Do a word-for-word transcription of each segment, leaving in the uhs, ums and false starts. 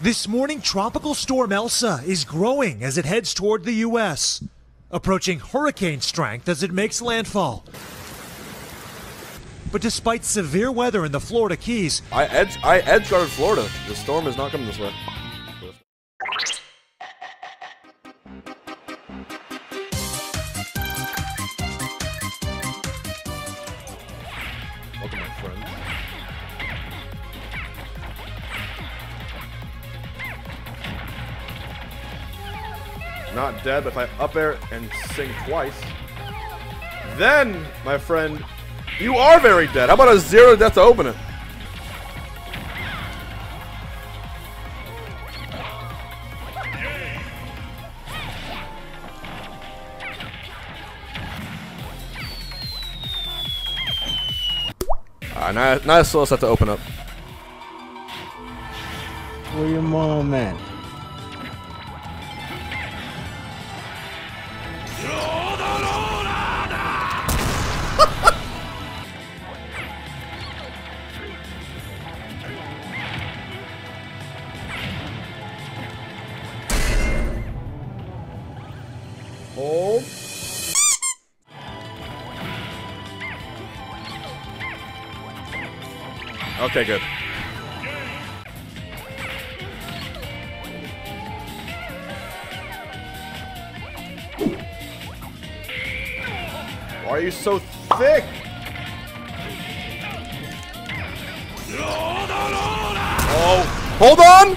This morning, Tropical Storm Elsa is growing as it heads toward the U S, approaching hurricane strength as it makes landfall. But despite severe weather in the Florida Keys... I edge, I edge guarded Florida. The storm is not coming this way. Not dead, but if I up air and sing twice, then, my friend, you are very dead. How about a zero death to open it? Ah, not, not a slow set to open up. Where your mom at? Okay, good. Why are you so thick? Oh, hold on!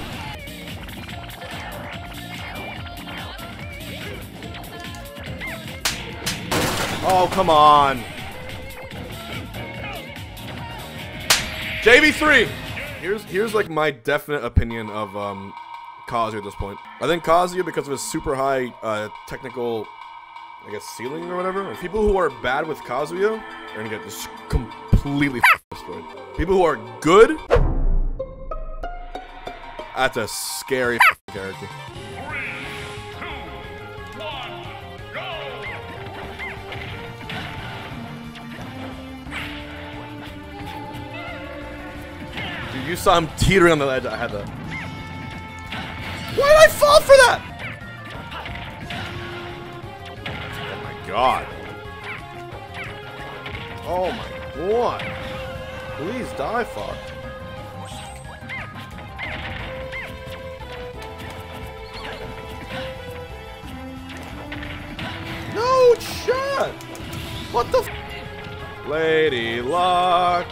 Oh, come on. J B three! Here's here's like my definite opinion of um, Kazuya at this point. I think Kazuya, because of his super high uh, technical, I guess, ceiling or whatever, people who are bad with Kazuya are gonna get just completely destroyed. People who are good, that's a scary character. You saw him teetering on the ledge. I had that. Why did I fall for that? Oh my god. Oh my god. Please die, fuck. No shit. What the f? Lady Luck.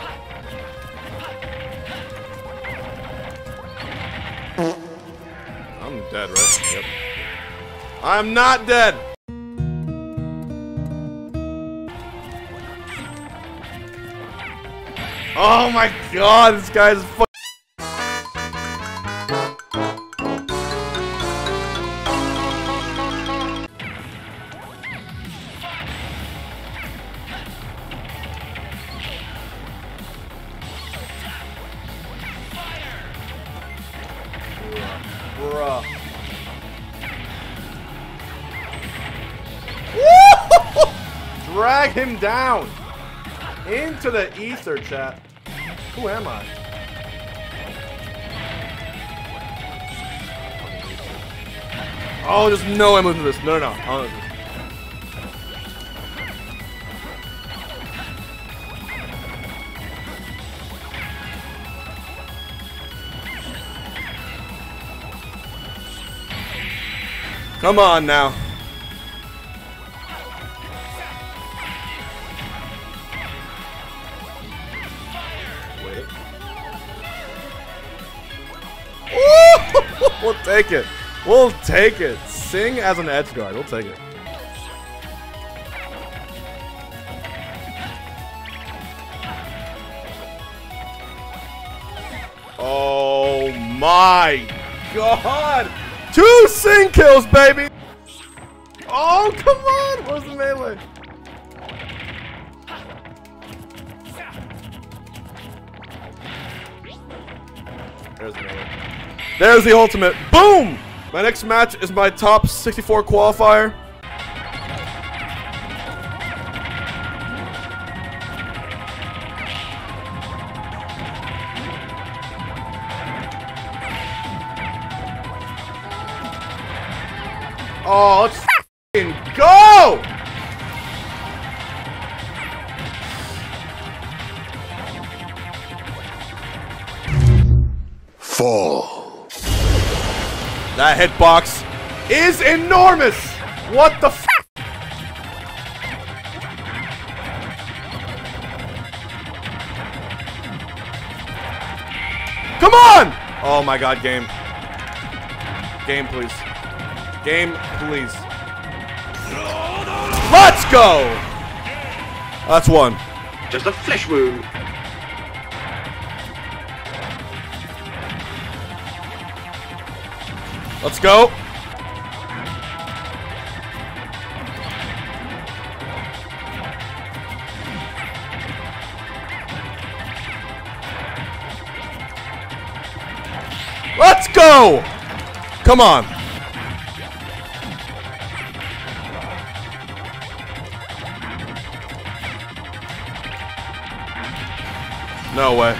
I'm dead, right? Yep. I'm not dead! Oh my god, this guy's fucking. Drag him down into the ether, chat. Who am I? Oh, there's no way I'm moving this. No, no, no. I'll move this. Come on now. Wait. Ooh, we'll take it. We'll take it. Sing as an edgeguard. We'll take it. Oh my god. Two sing kills, baby! Oh, come on! Where's the melee? There's the melee. There's the ultimate. Boom! My next match is my top sixty-four qualifier. Oh, let's f***ing go! Fall. That hitbox is enormous! What the f***? Come on! Oh my god, game. Game, please. Game, please. Let's go! That's one. Just a flesh wound. Let's go. Let's go! Come on. No way.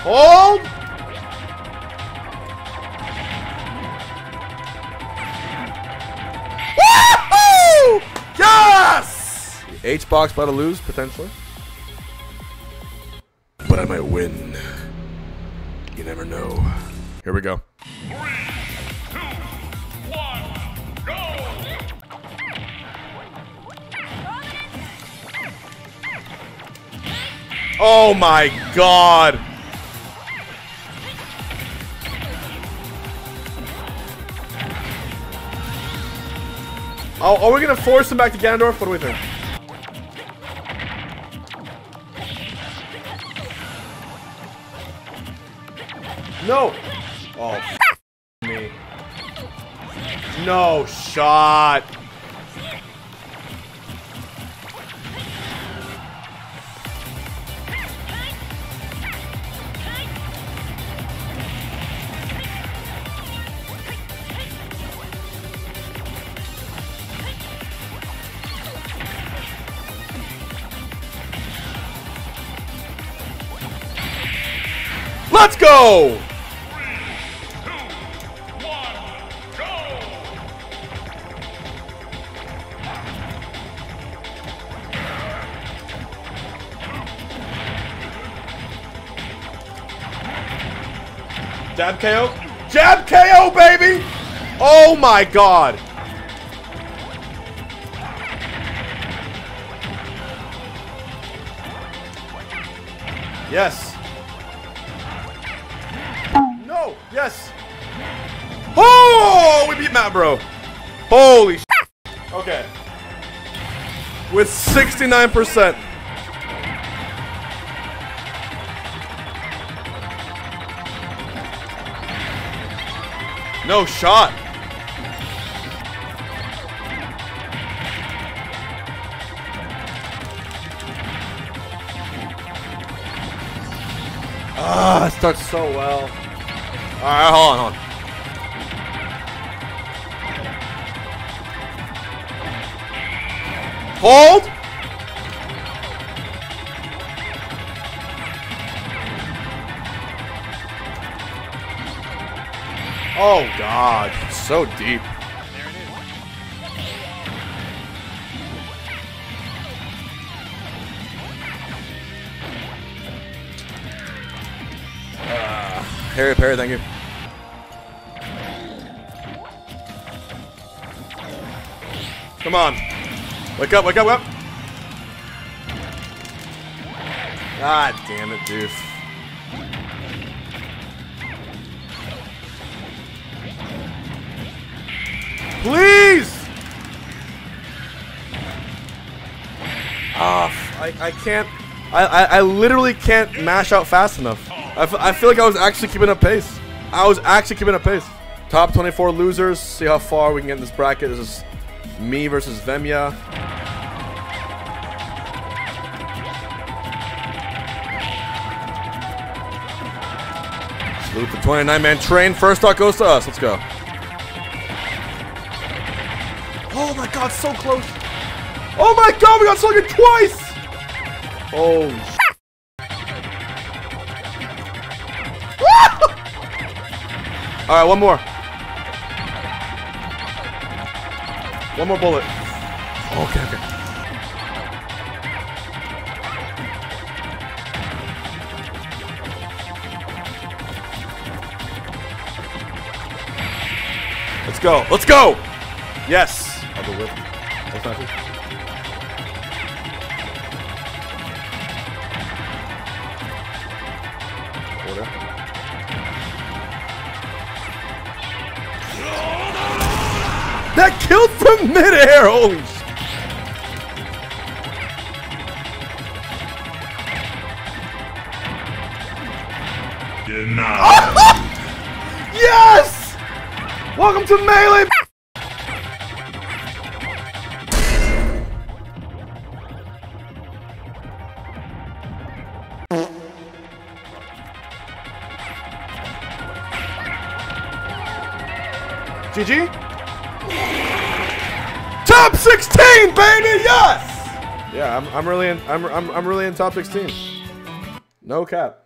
Hold! Woohoo! Yes! H-Box about to lose, potentially. But I might win. You never know. Here we go. Three, two, one, go! Oh my god! Oh, are we gonna force him back to Ganondorf? What do we think? No! Oh, f me. No shot! Let's go! Jab K O. Jab K O, baby! Oh my god. Yes. No. Yes. Oh, we beat Matt, bro. Holy shit. Okay. With sixty-nine percent. No shot. Ah, it starts so well. All right, hold on, hold on. Hold. Oh god, it's so deep. There it is. Uh, Harry Perry, thank you. Come on. Wake up, wake up, wake up. God damn it, dude. Please! Ah, oh, I, I can't. I, I, I literally can't mash out fast enough. I, f I feel like I was actually keeping up pace. I was actually keeping up pace. Top twenty-four losers. See how far we can get in this bracket. This is me versus Vemya. Salute the twenty-nine man train. First thought goes to us. Let's go. Oh my god, so close. Oh my god, we got slung it twice. Oh, shit. All right, one more. One more bullet. Okay, okay. Let's go. Let's go. Yes. I'll go with. That's not good. That killed from midair. Holy shit. Yes! Welcome to Melee. G G. Top sixteen, baby, yes! Yeah, I'm, I'm really in. I'm, I'm, I'm really in top sixteen. No cap.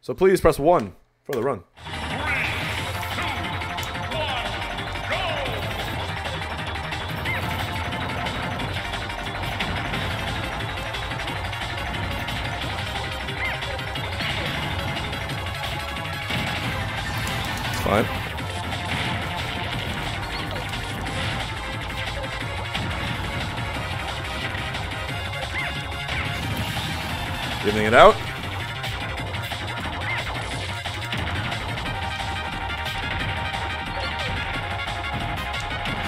So please press one for the run. Three, two, one, go! It's fine. Giving it out.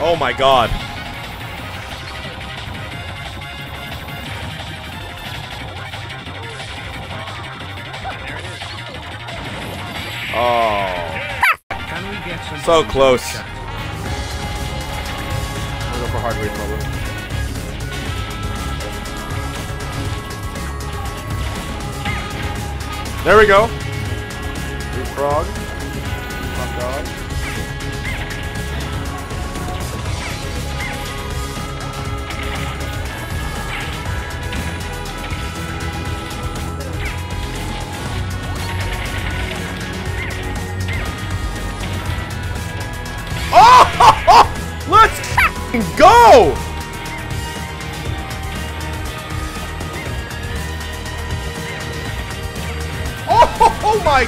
Oh my god. Oh. Can we get some so close. I'll go for hard read probably. There we go. Big frog. Hot dog. Oh! Ho, ho! Let's go! Oh my!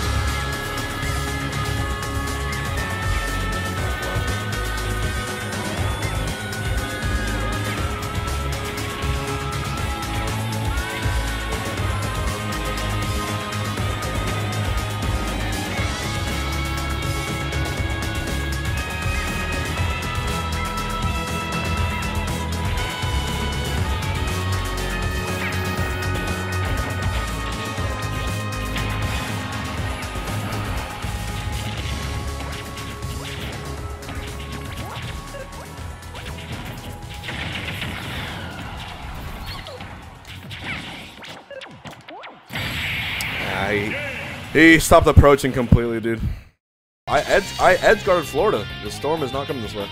He stopped approaching completely, dude. I edge, I edge guarded Florida. The storm is not coming this way.